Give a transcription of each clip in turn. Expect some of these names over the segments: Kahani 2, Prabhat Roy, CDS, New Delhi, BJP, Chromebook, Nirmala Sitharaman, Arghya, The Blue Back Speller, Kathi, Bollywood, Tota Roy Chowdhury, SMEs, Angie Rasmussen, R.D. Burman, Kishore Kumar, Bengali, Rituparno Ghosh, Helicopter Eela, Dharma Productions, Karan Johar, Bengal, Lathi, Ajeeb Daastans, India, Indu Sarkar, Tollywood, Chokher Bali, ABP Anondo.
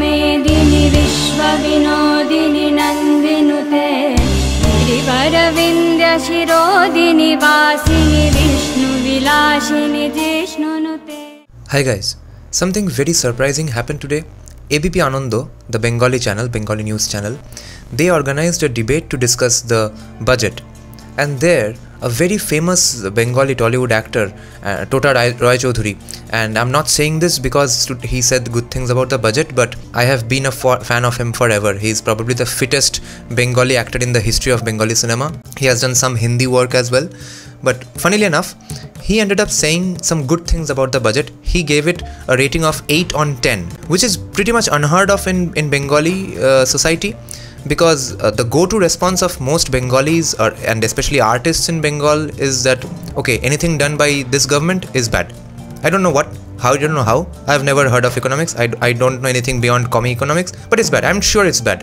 मेदिनि विश्वविनोदिनि नन्दिनुते गिरिवरविन्द्य शिरोदिनि वासिनि विष्णुविलासिनि जिष्णुनुते। Hi guys, something very surprising happened today. ABP Anondo, the Bengali channel, Bengali news channel, they organized a debate to discuss the budget, and there a very famous Bengali Tollywood actor, Tota Roy Chowdhury, and I'm not saying this because he said good things about the budget, but I have been a fan of him forever. He is probably the fittest Bengali actor in the history of Bengali cinema. He has done some Hindi work as well, but funnily enough, he ended up saying some good things about the budget. He gave it a rating of 8 on 10, which is pretty much unheard of in Bengali society, because the go-to response of most Bengalis and especially artists in Bengal is that, okay, anything done by this government is bad. I don't know what, how, I don't know how. I've never heard of economics. I don't know anything beyond commie economics, but it's bad. I'm sure it's bad.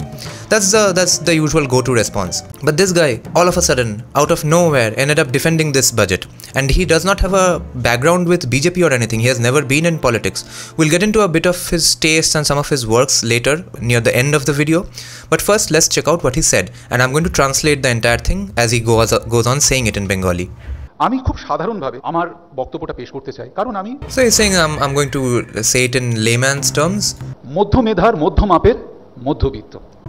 That's the usual go-to response. But this guy, all of a sudden, out of nowhere, ended up defending this budget. And he does not have a background with BJP or anything. He has never been in politics. We'll get into a bit of his taste and some of his works later, near the end of the video. But first, let's check out what he said. And I'm going to translate the entire thing as he goes on saying it in Bengali. So he's saying, I'm going to say it in layman's terms,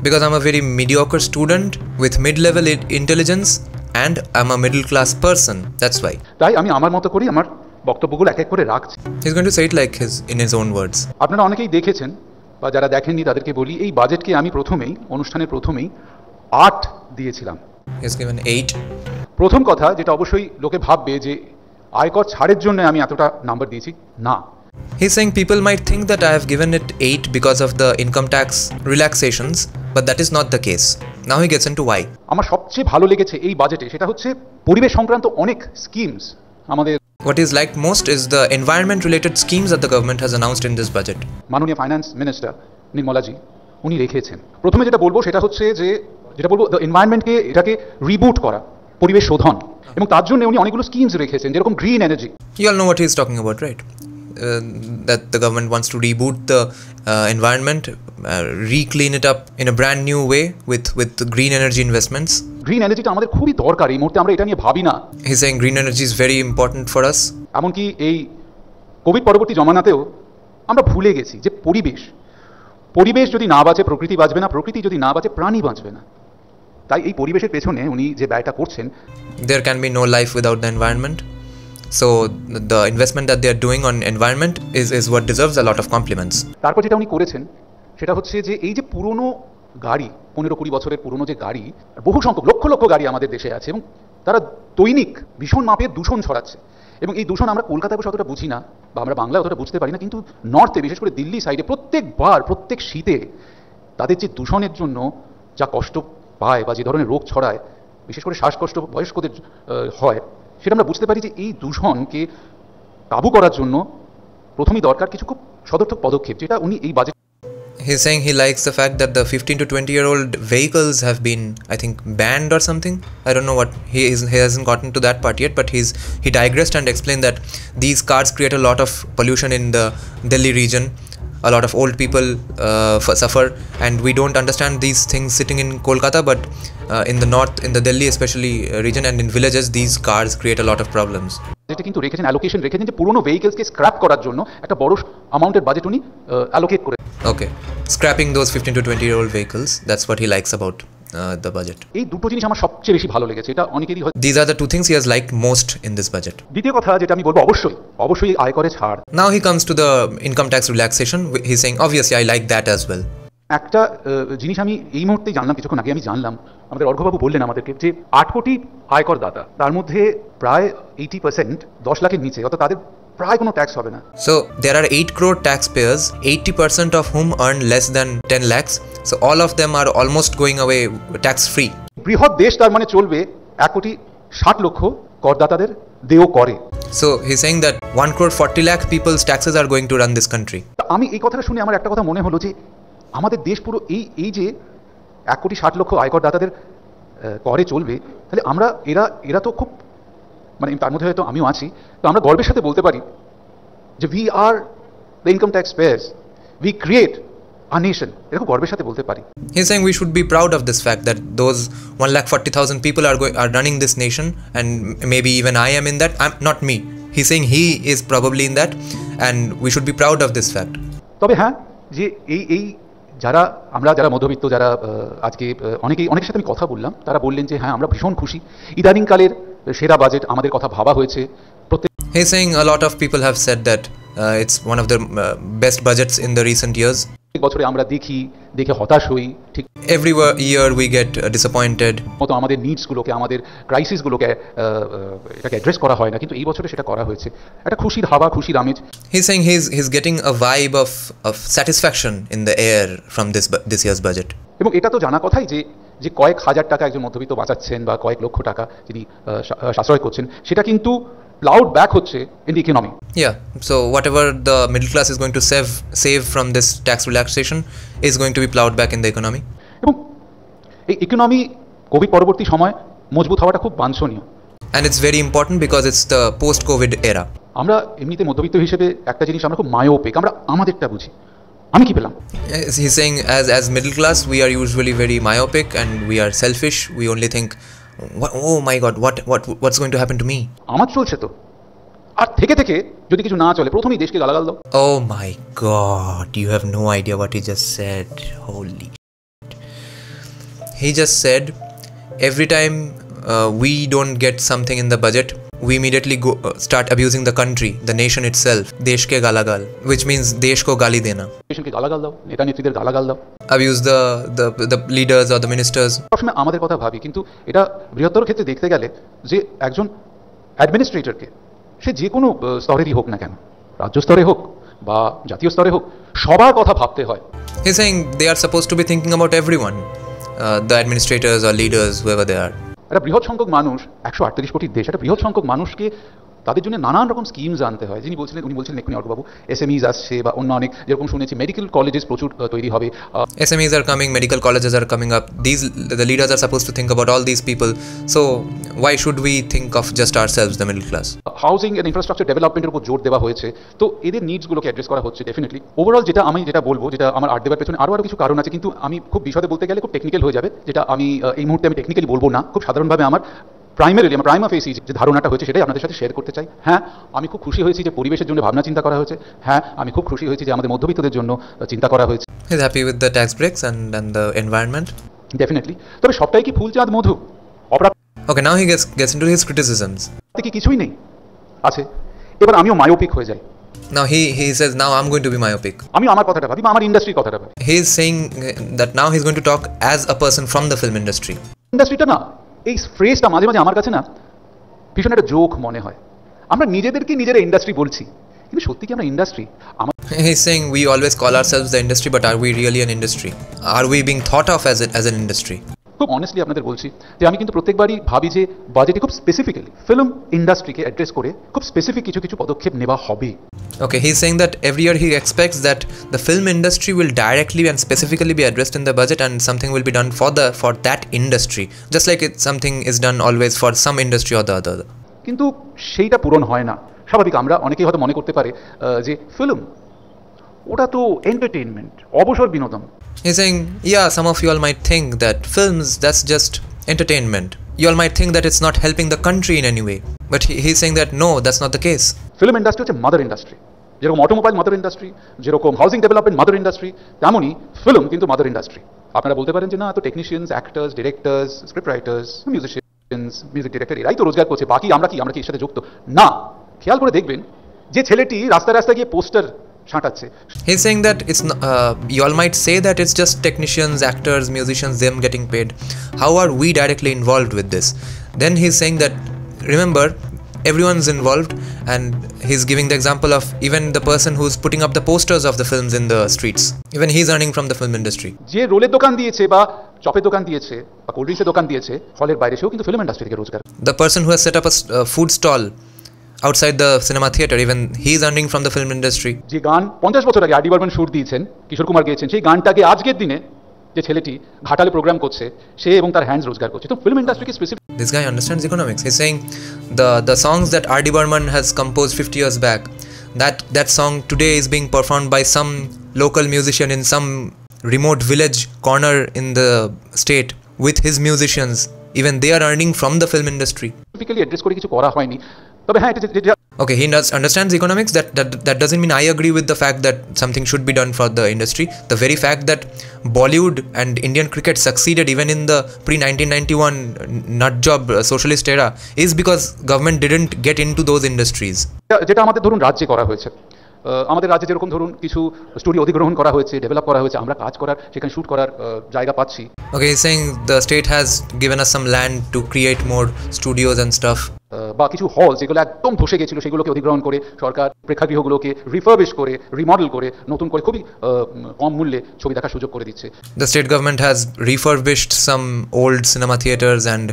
because I'm a very mediocre student with mid-level intelligence and I'm a middle-class person, that's why. He's going to say it like in his own words. He's given 8. প্রথম কথা যেটা অবশ্যই লোকে ভাববে যে আয়কর ছাড়ের জন্য আমি এতটা নাম্বার দিয়েছি না। He's saying people might think that I have given it 8 because of the income tax relaxations, but that is not the case. Now he gets into why. আমার সবচেয়ে ভালো লেগেছে এই বাজেটে সেটা হচ্ছে পরিবেশ সংক্রান্ত অনেক স্কিমস আমাদের What is liked most is the environment related schemes that the government has announced in this budget. মাননীয় ফাইন্যান্স মিনিস্টার নির্মলা জি উনি রেখেছেন। প্রথমে যেটা বলবো সেটা হচ্ছে যে যেটা বলবো the environment কে এটাকে রিবুট করা। পরিবেশ শোধন এবং তার জন্য উনি অনেকগুলো স্কিমস রেখেছেন যেরকম green energy you all know what he is talking about, right? That the government wants to reboot the environment, reclean it up in a brand new way with green energy investments. Green energy টা আমাদের খুবই দরকার এই মুহূর্তে আমরা এটা নিয়ে ভাবি না. He is saying green energy is very important for us. এমন কি এই কোভিড পরবর্তী জমানাতেও আমরা ভুলে গেছি যে পরিবেশ যদি না বাঁচে প্রকৃতি বাঁচবে না, প্রকৃতি যদি না বাঁচে প্রাণী বাঁচবে না। There can be no life without the environment. So the investment that they are doing on environment is what deserves a lot of compliments. এবং এই দূষণ আমরা কলকাতায় বসে অতটা বুঝি না বা আমরা বাংলায় অতটা বুঝতে পারি না, কিন্তু নর্থে বিশেষ করে দিল্লি সাইডে প্রত্যেকবার প্রত্যেক শীতে তাদের যে দূষণের জন্য যা কষ্ট পায় বা যে ধরনের রোগ ছড়ায় বিশেষ করে শ্বাসকষ্ট বয়স্কদের হয় সেটা আমরা বুঝতে পারি যে এই দূষণকে কাবু করার জন্য প্রথমেই দরকার কিছু খুব সদর্থক পদক্ষেপ যেটা উনি এই budget. He is saying he likes the fact that the 15 to 20 year old vehicles have been, I think, banned or something. I don't know what he hasn't gotten to that part yet, but he digressed and explained that these cars create a lot of pollution in the Delhi region. A lot of old people suffer, and we don't understand these things sitting in Kolkata, but in the north, in the Delhi especially region and in villages, these cars create a lot of problems. যেটা কিন্তু রেখেছেন allocation রেখেছেন যে পুরনো ভেহিকলসকে scrap করার জন্য একটা বড় অ্যামাউন্টের বাজেট উনি অ্যালোকেট করে okay scrapping those 15 to 20 year old vehicles, that's what he likes about the budget. এই দুটো জিনিস আমার সবচেয়ে বেশি ভালো লেগেছে এটা অনেকেরই হয়. These are the two things he has liked most in this budget. দ্বিতীয় কথা যেটা আমি বলবো অবশ্যই আয় করে ছাড়. Now he comes to the income tax relaxation. He is saying obviously I like that as well. একটা জিনিস আমি এই মুহূর্তে জানলাম কিছুক্ষণ আগে আমি জানলাম আমাদের অর্ঘ্যবাবু বললেন আমাদেরকে যে 8 কোটি আয়কর দাতা তার মধ্যে প্রায় 80% 10 লাখের নিচে অর্থাৎ তাদের প্রায় কোনো ট্যাক্স হবে না. So there are 8 crore taxpayers, 80% of whom earn less than 10 lakhs. So all of them are almost going away tax free. বৃহৎ দেশ তার মানে চলবে 1 কোটি 60 লক্ষ করদাতাদের দেও করে. So he is saying that 1 crore 40 lakh people's taxes are going to run this country. আমি এই কথাটা শুনে আমার একটা কথা মনে হলো যে আমাদের দেশ পুরো এই যে 1 কোটি 60 লক্ষ আয়করদাতাদের করে চলবে তাহলে আমরা এরা তো খুব মানে তার মধ্যে হয়তো আমিও আছি তো আমরা গর্বের সাথে বলতে পারি যে we are the income tax payers, we create our nation. He's saying we should be proud of this fact that those 140,000 people are running this nation, and maybe even I am in that. I'm not me. He's saying he is probably in that, and we should be proud of this fact. So yes, যারা আমরা যারা মধ্যবিত্ত যারা আজকে অনেকের সাথে আমি কথা বললাম তারা বললেন যে হ্যাঁ আমরা ভীষণ খুশি ইদানিং কালের সেরা বাজেট আমাদের কথা ভাবা হয়েছে প্রত্যেক he saying a lot of people have said that it's one of the best budgets in the recent years বছরে আমরা দেখে হতাশ হই ঠিক every year we get disappointed মত আমাদের नीड्स গুলোকে আমাদের ক্রাইসিস গুলোকে এটাকে অ্যাড্রেস করা হয় না কিন্তু এই বছরে সেটা করা হয়েছে একটা খুশির হাওয়া খুশির আমেজ he saying he is getting a vibe of satisfaction in the air from this year's budget এবং এটা তো জানা কথাই যে যে কয়েক হাজার টাকা একজন মধ্যবিত্ত বাঁচাচ্ছেন বা কয়েক লক্ষ টাকা যিনি সাশ্রয় করছেন সেটা কিন্তু plowed back in the economy. Yeah, so whatever the middle class is going to save from this tax relaxation is going to be plowed back in the economy. Economy COVID পরবর্তী সময় মজবুত হওয়াটা খুব বাঞ্ছনীয়. And it's very important because it's the post-COVID era. আমরা এমনিতে মধ্যবিত্ত হিসেবে একটা জিনিস আমরা খুব মায়োপিক আমরা আমাদেরটা বুঝি আমি কি পেলাম? He's saying as middle class we are usually very myopic and we are selfish. We only think what, oh my god what's going to happen to me amar cholche to ar theke theke jodi kichu na chole prothomei deshke galagal do oh my god you have no idea what he just said holy shit. He just said every time we don't get something in the budget we immediately start abusing the country the nation itself deshke galagal which means desh ko gali dena nation ke galagal do neta netrider galagal do abuse the leaders or the ministers প্রথমে আমাদের কথা ভাবি কিন্তু এটা বৃহত্তর ক্ষেত্রে দেখতে গেলে যে একজন অ্যাডমিনিস্ট্রেটরকে সে যে কোনো স্তরেরই হোক না কেন রাজ্য স্তরে হোক বা জাতীয় স্তরে হোক সবার কথা ভাবতে হয় he is saying they are supposed to be thinking about everyone the administrators or leaders whoever they are একটা বৃহৎ সংখ্যক মানুষ 138 কোটি দেশ একটা বৃহৎ সংখ্যক মানুষকে তাদের জন্য নানান রকম স্কিমস আনতে হয় যিনি বলছিলেন উনি বলছিলেন এক্ষুনি অর্ঘবাবু এসএমইজ আসছে বা অন্য অনেক যেরকম শুনেছি মেডিকেল কলেজেস প্রচুর তৈরি হবে SMEs are coming medical colleges are coming up this the leaders are suppose to think about all this people so why should we think of just ourselves the middle class housing and infrastructure ডেভেলপমেন্টের উপর জোর দেওয়া হয়েছে তো এদের needs গুলোকে address করা হচ্ছে ডেফিনেটলি ওভারঅল যেটা বলবো যেটা আমার আর দেওয়ার পেছনে আরো কিছু কারণ আছে কিন্তু আমি খুব বিশদে বলতে গেলে খুব টেকনিক্যাল হয়ে যাবে যেটা আমি এই মুহূর্তে আমি টেকনিক্যালি বলবো না খুব সাধারণভাবে আমার প্রাইমারিলি আমার প্রাইমা ফেসি যে ধারণাটা হয়েছে সেটাই আপনাদের সাথে শেয়ার করতে চাই হ্যাঁ আমি খুব খুশি হয়েছি যে পরিবেশের জন্য ভাবনা চিন্তা করা হয়েছে হ্যাঁ আমি খুব খুশি হয়েছি যে আমাদের মধ্যবিত্তদের জন্য চিন্তা করা হয়েছে is happy with the tax breaks and the environment definitely তবে সবটাই কি ফুল চাঁদ মধু okay now he gets into his criticisms কি কিছুই নেই আছে এবার আমিও মায়োপিক হয়ে যাই now he says now I'm going to be myopic ami amar kotha ta bhabi amar industry kotha ta bhabi he is saying that now he's going to talk as a person from the film industry ta na এই ফ্রেজটা মাঝে মাঝে আমার কাছে না ভীষণ একটা joke মনে হয় আমরা নিজেদেরকে নিজেরা ইন্ডাস্ট্রি বলছি কিন্তু সত্যি কি আমরা industry he is saying we always call ourselves the industry but are we really an industry are we being thought of as an industry খুব অনেস্টলি আপনাদের বলছি যে আমি কিন্তু প্রত্যেকবারই ভাবি যে বাজেটে খুব স্পেসিফিক্যালি ফিল্ম ইন্ডাস্ট্রিকে অ্যাড্রেস করে খুব স্পেসিফিক কিছু পদক্ষেপ নেওয়া হবে okay he is saying that every year he expects that the film industry will directly and specifically be addressed in the budget and something will be done for that industry just like it something is done always for some industry or the other কিন্তু সেইটা পূরণ হয় না স্বাভাবিক আমরা অনেকেই হয়তো মনে করতে পারে যে ফিল্ম ওটা তো এন্টারটেইনমেন্ট অবসর বিনোদন He's saying, yeah, some of you all might think that films, that's just entertainment. You all might think that it's not helping the country in any way. But he's saying that no, that's not the case. Film industry is a mother industry. Jerokom automobile mother industry, jerokom housing development mother industry, tamoni film kintu mother industry. Apnara bolte paren je na to technicians, actors, directors, script writers, musicians, music director erai to rozgar korche. Baki amra ki er sathe jukto na. Khyal kore dekhben je cheleti rasta giye poster He's saying that it's you all might say that it's just technicians, actors, musicians, them getting paid. How are we directly involved with this? Then he's saying that remember everyone's involved, and he's giving the example of even the person who's putting up the posters of the films in the streets. Even he's earning from the film industry. Je roller dokan diyeche ba choper dokan diyeche ba cold drinks dokan diyeche, holer baire sheo kintu film industry theke rozgar. The person who has set up a food stall. Outside the cinema theater even he is earning from the film industry je gaan 50 bochor age R.D. Burman shoot diyechen Kishore Kumar geyechen sei gaan ta ke ajker dine je cheleti ghatale program korche she ebong tar hands rozgar korche to film industry ki specific this guy understands economics he's saying the songs that R.D. Burman has composed 50 years back That song today is being performed by some local musician in some remote village corner in the state with his musicians. Even they are earning from the film industry. Okay, he understands economics. That doesn't mean I agree with the fact that something should be done for the industry. The very fact that Bollywood and Indian cricket succeeded even in the pre-1991 nut job socialist era is because government didn't get into those industries. আমাদের রাজ্যে যেরকম ধরুন কিছু studio অধিগ্রহণ করা হয়েছে develop করা হয়েছে আমরা কাজ করার সেখানে শুট করার জায়গা পাচ্ছি okay is saying the state has given us some land to create more studios and stuff বা কিছু হল যেগুলো একদম ধসে গিয়েছিল সেগুলোকে অধিগ্রহণ করে সরকার প্রেক্ষাগৃহগুলোকে রিফারবিশ করে রিমডেল করে নতুন করে খুবই কম মূল্যে ছবি দেখার সুযোগ করে দিচ্ছে the state government has refurbished some old cinema theatres and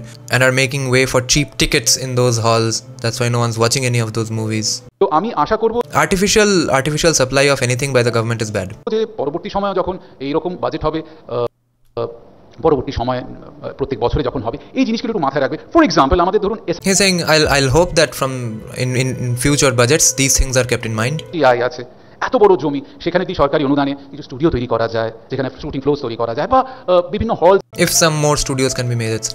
are making way for cheap tickets in those halls that's why no one's watching any of those movies তো আমি আশা করব artificial supply of anything by the government is bad যে পরবর্তী সময়ে যখন এই রকম budget হবে পরবর্তী সময়ে প্রত্যেক বছরে যখন হবে এই জিনিসগুলো একটু মাথায় রাখবে ফর এক্সাম্পল আমাদের ধরুন he saying I'll hope that from in future budgets these things are kept in mind এই আছে এত বড় জমি সেখানে কি সরকারি অনুদানে কিছু স্টুডিও তৈরি করা যায় যেখানে শুটিং ফ্লোর তৈরি করা যায় বা বিভিন্ন হল if some more studios can be made etc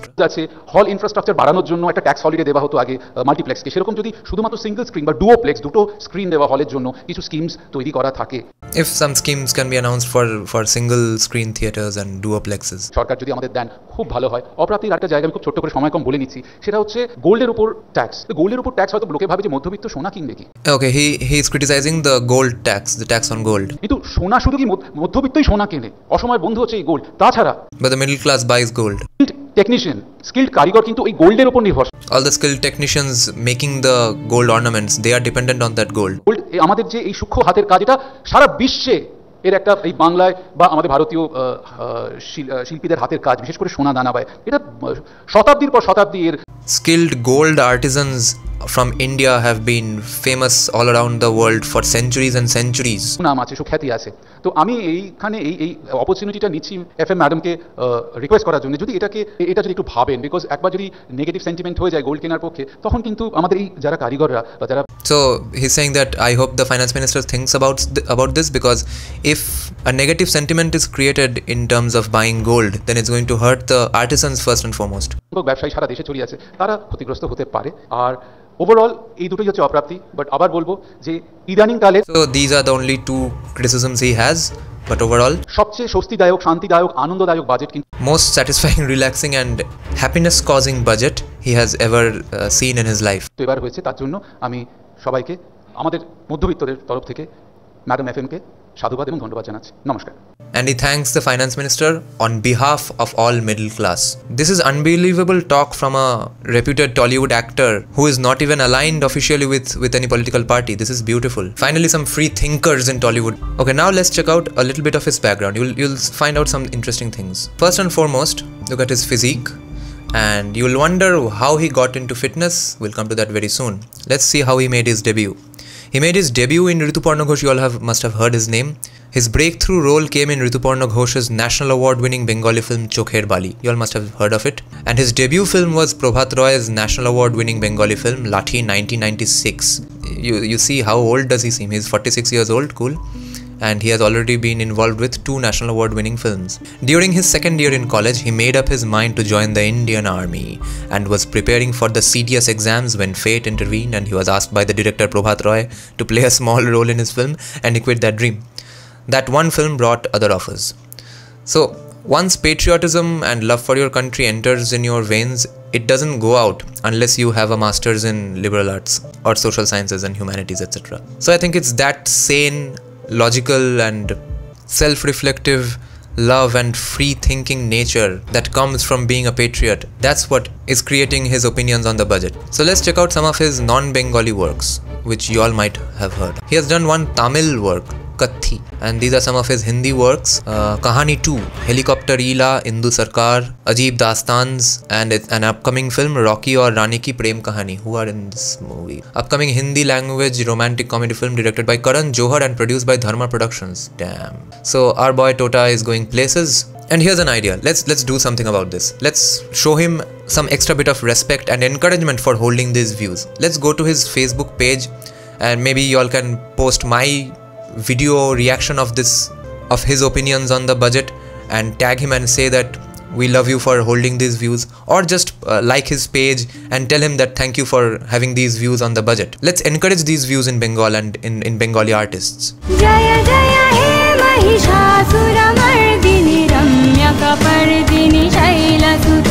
হল ইনফ্রাস্ট্রাকচার বাড়ানোর জন্য একটা ট্যাক্স হলিডে দেওয়া হতো আগে মাল্টিপ্লেক্স কে সেরকম যদি শুধুমাত্র সিঙ্গেল স্ক্রিন বা ডুওপ্লেক্স দুটো স্ক্রিন দেওয়া হলের জন্য কিছু স্কিমস তৈরি করা থাকে if some schemes can be announced for single screen theaters and duoplexes সরকার যদি আমাদের দেন খুব ভালো হয় অপ্রাপ্তির একটা জায়গা আমি খুব ছোট করে সময় কম বলে নিচ্ছি সেটা হচ্ছে গোল্ডের উপর ট্যাক্স গোল্ডের উপর ট্যাক্স হয়তো লোকে ভাবে যে মধ্যবিত্ত সোনা কিনবে কি okay he is criticising the gold tax the tax on gold কিন্তু সোনা শুধু কি মধ্যবিত্তই সোনা কেনে অসময় বন্ধু হচ্ছে এই গোল্ড তাছাড়া but the middle class buys gold technician skilled কারিগর কিন্তু এই গোল্ডের উপর নির্ভর all the skilled technicians making the gold ornaments they are dependent on that gold আমাদের যে এই সূক্ষ্ম হাতের কাজ এটা সারা বিশ্বে এর একটা এই বাংলায় বা আমাদের ভারতীয় শিল্পীদের হাতের কাজ বিশেষ করে সোনা দানা পায় এটা শতাব্দীর পর শতাব্দী এর skilled gold artisans from India have been famous all around the world for centuries and centuries নাম আছে সুখ্যাতি আছে তো আমি এইখানে এই অপরচুনিটিটা নিচ্ছি এফএম ম্যাডামকে রিকোয়েস্ট করার জন্য যদি এটা যদি একটু ভাবেন বিকজ একবার যদি নেগেটিভ সেন্টিমেন্ট হয়ে যায় গোল্ড কেনার পক্ষে তখন কিন্তু আমাদের এই যারা কারিগররা বা যারা so he's saying that I hope the finance minister thinks about this because if a negative sentiment is created in terms of buying gold then it's going to hurt the artisans first and foremost ব্যবসায়ী সারা দেশে ছড়িয়ে আছে তারা ক্ষতিগ্রস্ত হতে পারে আর overall এই দুটোই হচ্ছে অপ্রাপ্তি বাট আবার বলবো যে ইদানিং কালে so these are the only two criticisms he has but overall সবচেয়ে স্বস্তিদায়ক শান্তিদায়ক আনন্দদায়ক বাজেট কিন্তু most satisfying relaxing and happiness causing budget he has ever seen in his life তো এবার হয়েছে তার জন্য আমি সবাইকে আমাদের মধ্যবিত্তদের তরফ থেকে ম্যাডাম এফএমকে সাধুবাদ এবং ধন্যবাদ জানাচ্ছি নমস্কার and he thanks the finance minister on behalf of all middle class this is unbelievable talk from a reputed Tollywood actor who is not even aligned officially with any political party this is beautiful finally some free thinkers in Tollywood okay now let's check out a little bit of his background you'll find out some interesting things first and foremost look at his physique and you'll wonder how he got into fitness we'll come to that very soon let's see how he made his debut He made his debut in Rituparno Ghosh, you all must have heard his name. His breakthrough role came in Rituparno Ghosh's national award-winning Bengali film Chokher Bali. You all must have heard of it. And his debut film was Prabhat Roy's national award-winning Bengali film Lathi 1996. You see how old does he seem? He's 46 years old, cool. And he has already been involved with 2 national award-winning films. During his second year in college, he made up his mind to join the Indian Army and was preparing for the CDS exams when fate intervened and he was asked by the director Prabhat Roy to play a small role in his film and he quit that dream. That one film brought other offers. So, once patriotism and love for your country enters in your veins, it doesn't go out unless you have a master's in liberal arts or social sciences and humanities etc. So I think it's that sane logical and self-reflective love and free-thinking nature that comes from being a patriot. That's what is creating his opinions on the budget. So let's check out some of his non-Bengali works, which you all might have heard. He has done one Tamil work, Kathi, and these are some of his Hindi works, Kahani 2, Helicopter Eela, Indu Sarkar, Ajeeb Daastans, and an upcoming film, Rocky or Rani Ki Prem Kahani, who are in this movie. Upcoming Hindi language romantic comedy film directed by Karan Johar and produced by Dharma Productions. Damn. So our boy Tota is going places. And here's an idea. Let's do something about this. Let's show him some extra bit of respect and encouragement for holding these views. Let's go to his Facebook page and maybe you all can post my video reaction of this, of his opinions on the budget, and tag him and say that we love you for holding these views, or just like his page and tell him that thank you for having these views on the budget. Let's encourage these views in Bengal and in Bengali artists. Jaya Jaya He Mahishasura Mardini Ramya Kapardini Shaila Sudha